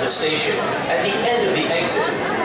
the station at the end of the exit.